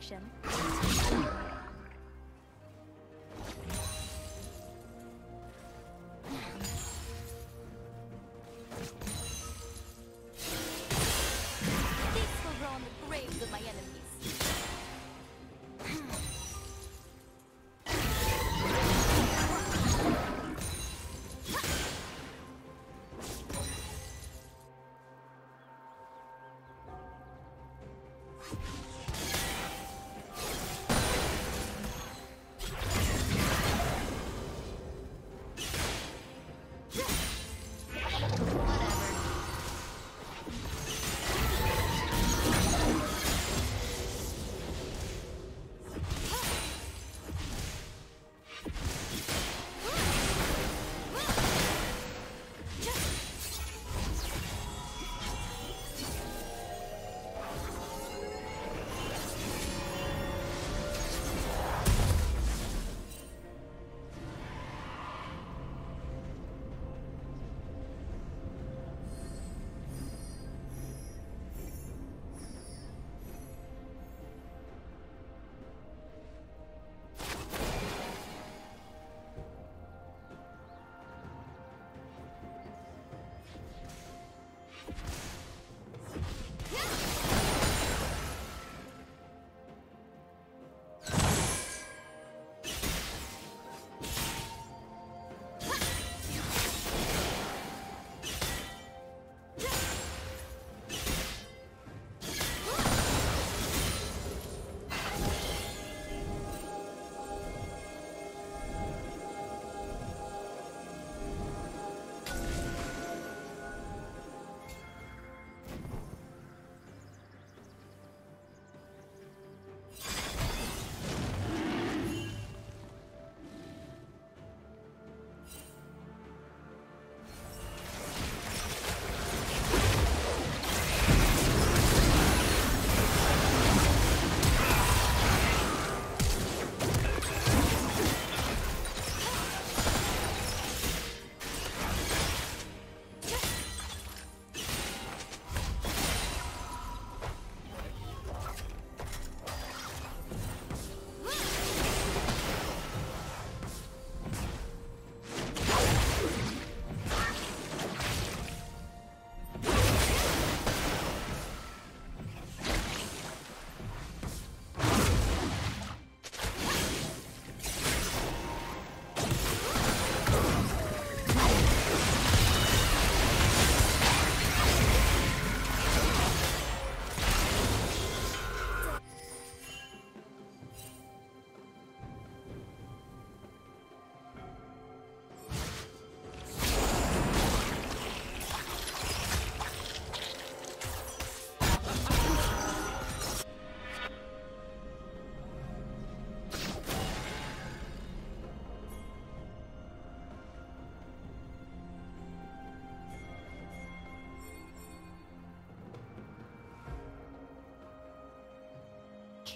direction.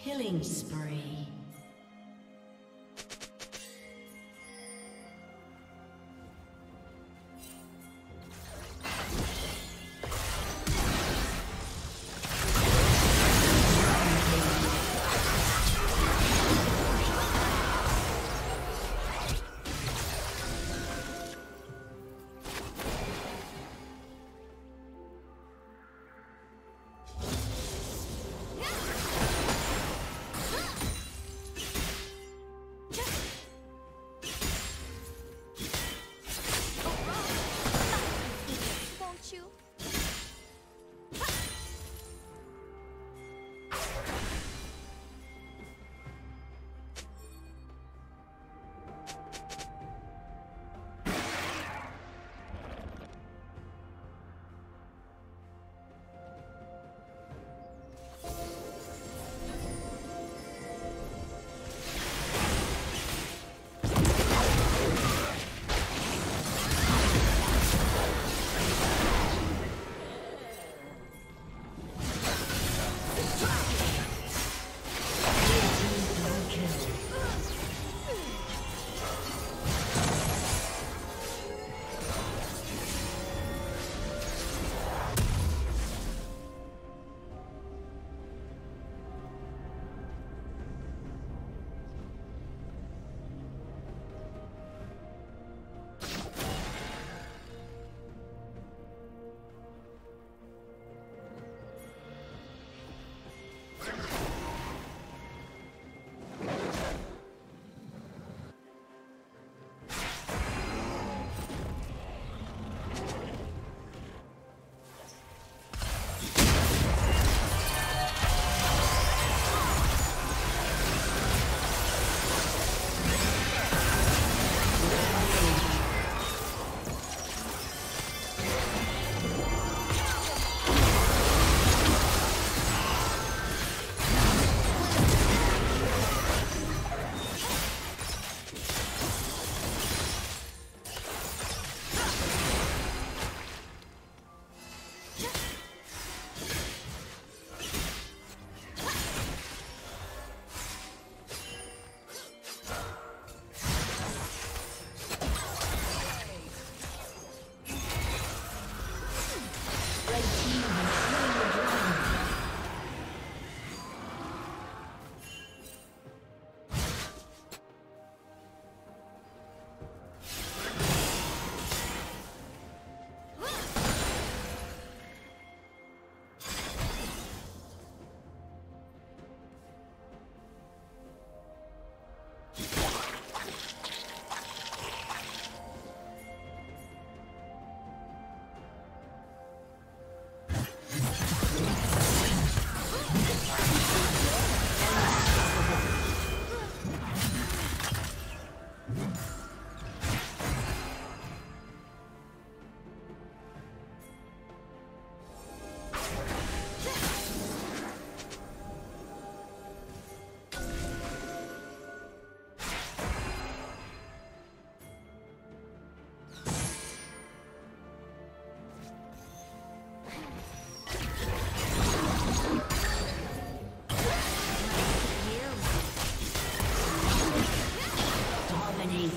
Killing spree.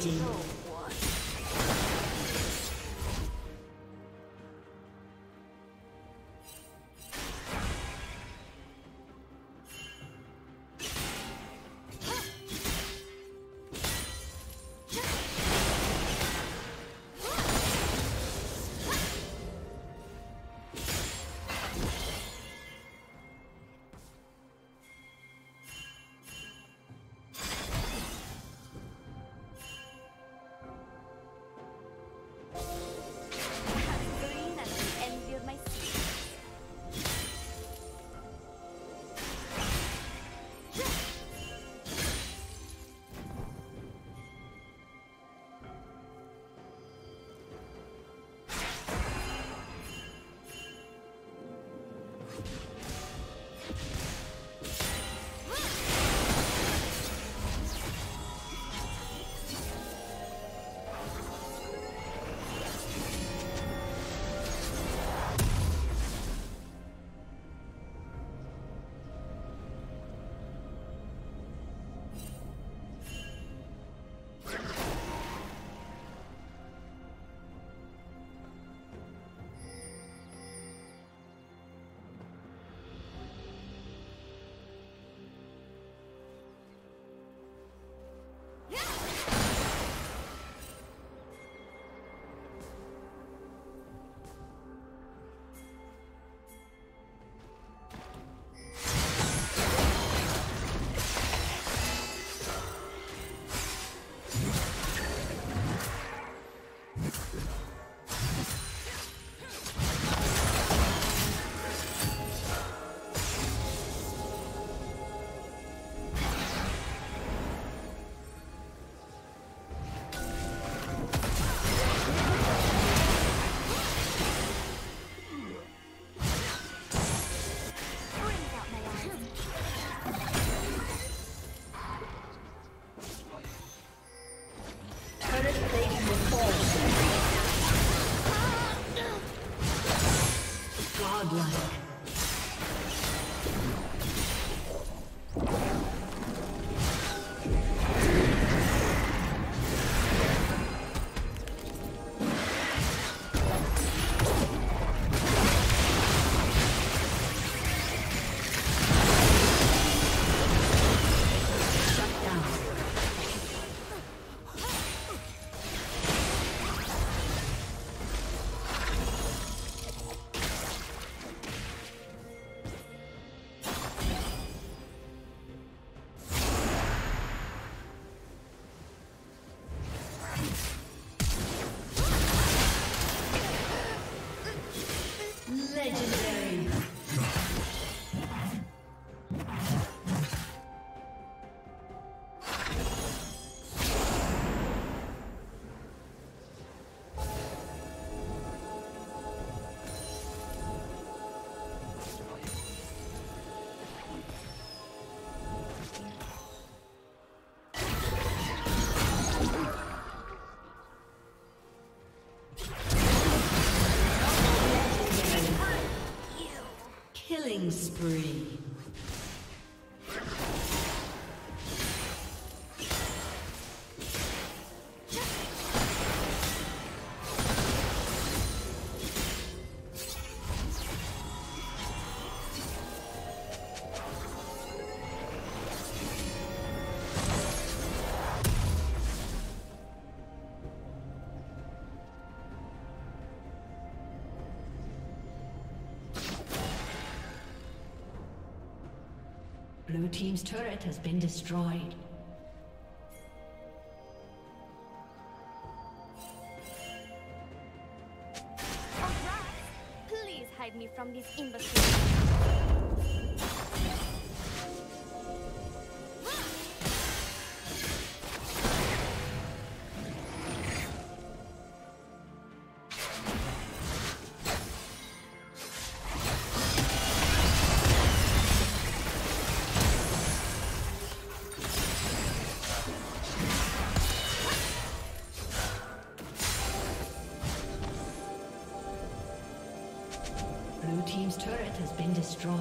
Awakening. Spree. Blue team's turret has been destroyed. Alright, please hide me from these imbeciles. Destroyed.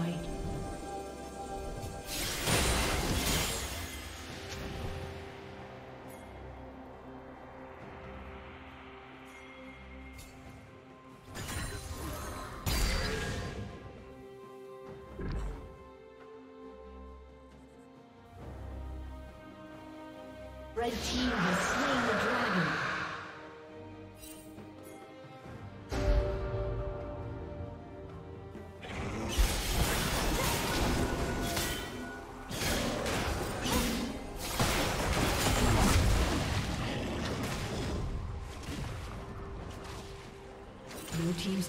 Red team has slain the dragon. Blue team's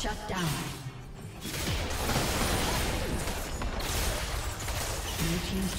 Shut down. Blue team's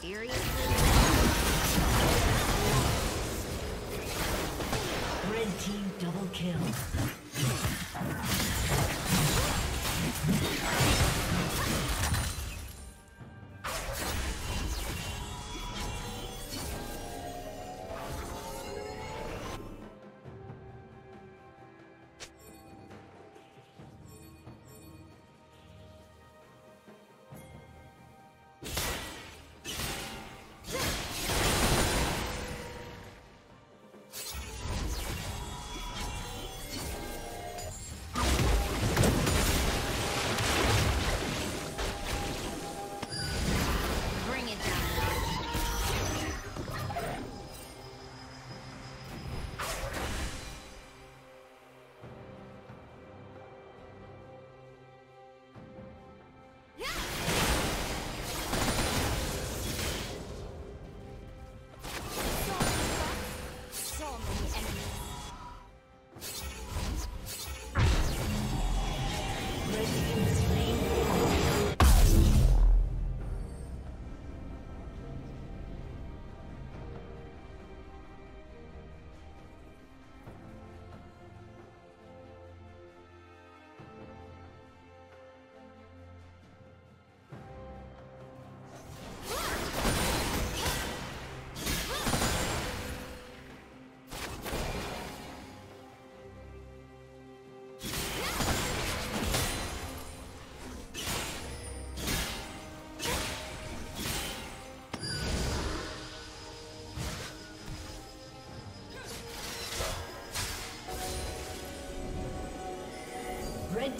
Seriously? Red team double kill. Red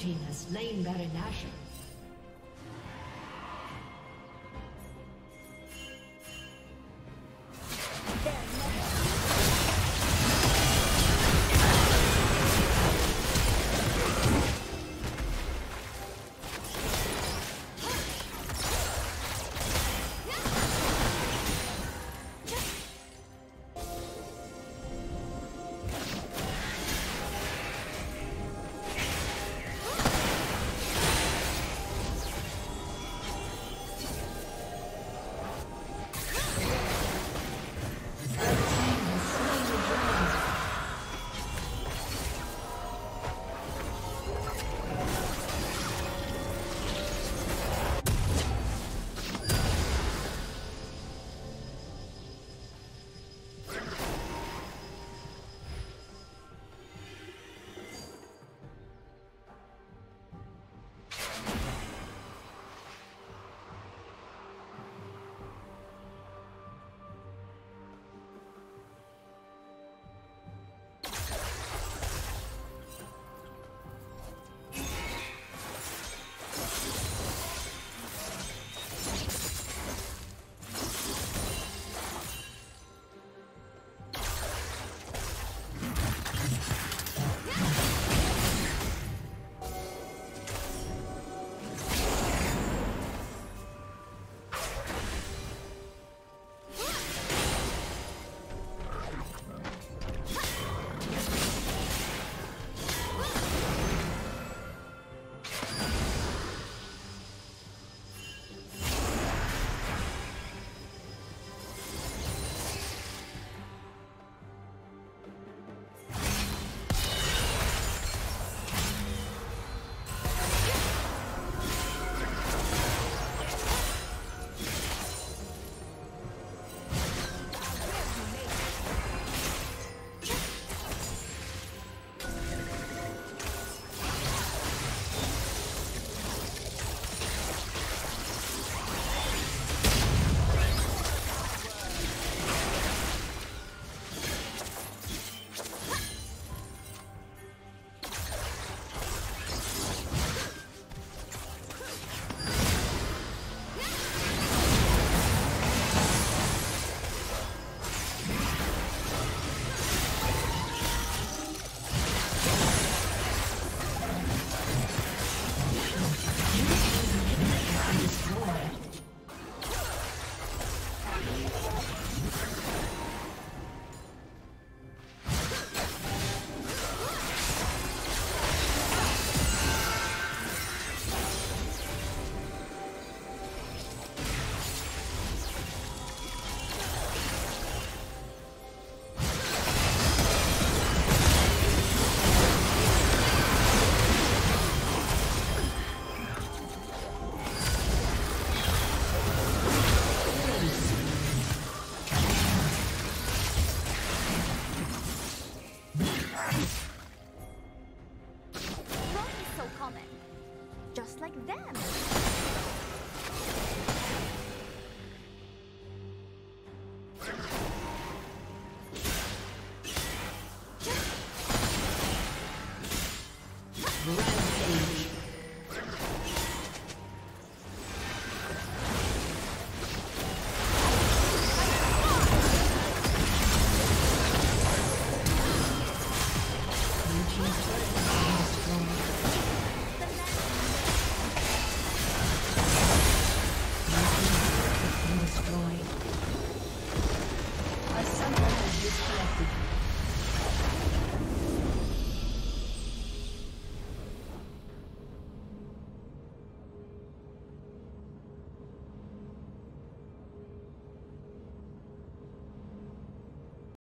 team has slain Baron Nashor.